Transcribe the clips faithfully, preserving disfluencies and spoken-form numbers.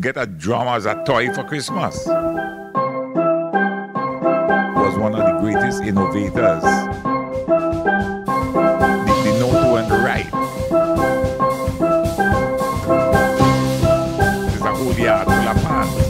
get a drum as a toy for Christmas. Was one of the greatest innovators. The, the note on the right is a whole yard full of pans.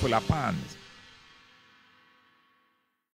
Full of pans.